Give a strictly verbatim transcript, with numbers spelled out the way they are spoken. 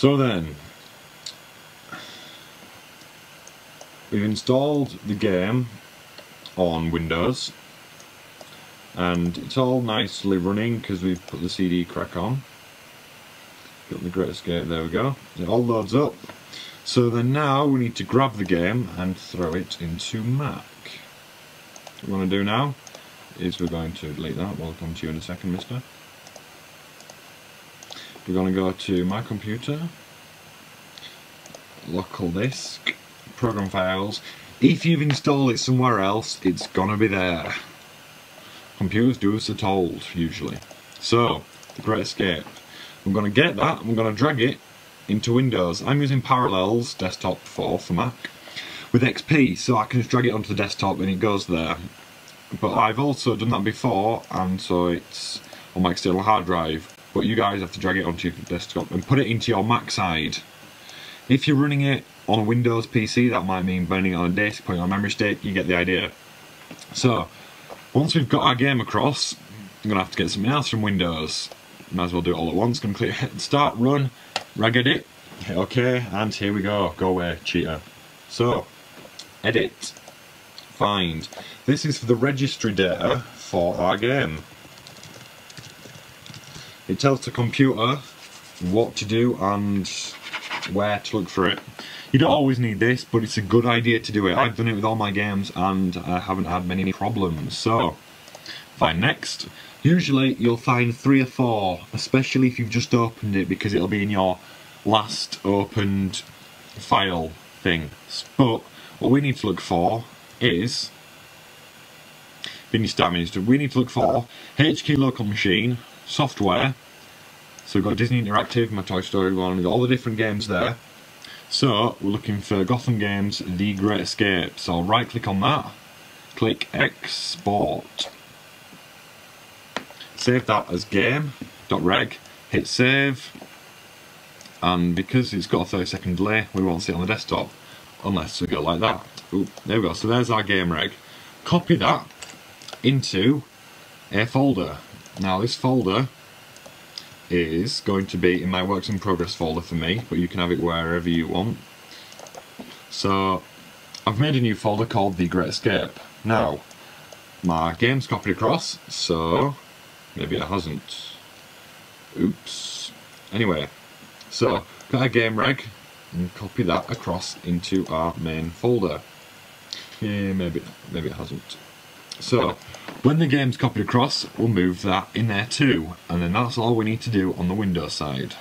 So then, we've installed the game on Windows, and it's all nicely running because we've put the C D crack on. Got The Great Escape, there we go. It all loads up. So then now we need to grab the game and throw it into Mac. What we want to do now is we're going to delete that. We'll come to you in a second, mister. We're going to go to My Computer, Local Disk, Program Files. If you've installed it somewhere else, it's going to be there. Computers do as they're told, usually. So, The Great Escape. We're going to get that, and we're going to drag it into Windows. I'm using Parallels Desktop four for Mac with X P, so I can just drag it onto the desktop and it goes there. But I've also done that before, and so it's on my external hard drive. But you guys have to drag it onto your desktop and put it into your Mac side. If you're running it on a Windows P C, that might mean burning it on a disk, putting it on a memory stick. You get the idea. So, once we've got our game across, I'm gonna have to get something else from Windows. Might as well do it all at once. Gonna click Start, Run, RegEdit, hit OK, and here we go. Go away, cheater. So, edit, find. This is for the registry data for our game. It tells the computer what to do and where to look for it. You don't always need this, but it's a good idea to do it. I've done it with all my games and I haven't had many problems. So, find next. Usually you'll find three or four, especially if you've just opened it, because it'll be in your last opened file thing. But what we need to look for is, we need to look for H Q Local Machine, software, so we've got Disney Interactive, my Toy Story one, we've got all the different games there. So, we're looking for Gotham Games, The Great Escape, so I'll right click on that, click Export. Save that as game.reg, hit save, and because it's got a thirty second delay, we won't see it on the desktop, unless we go like that. Ooh, there we go, so there's our game reg. Copy that into a folder. Now this folder is going to be in my works in progress folder for me, but you can have it wherever you want. So I've made a new folder called The Great Escape. Now my game's copied across, so maybe it hasn't. Oops. Anyway, so got our game reg and copy that across into our main folder. Yeah, maybe maybe it hasn't. So, when the game's copied across, we'll move that in there too, and then that's all we need to do on the Windows side.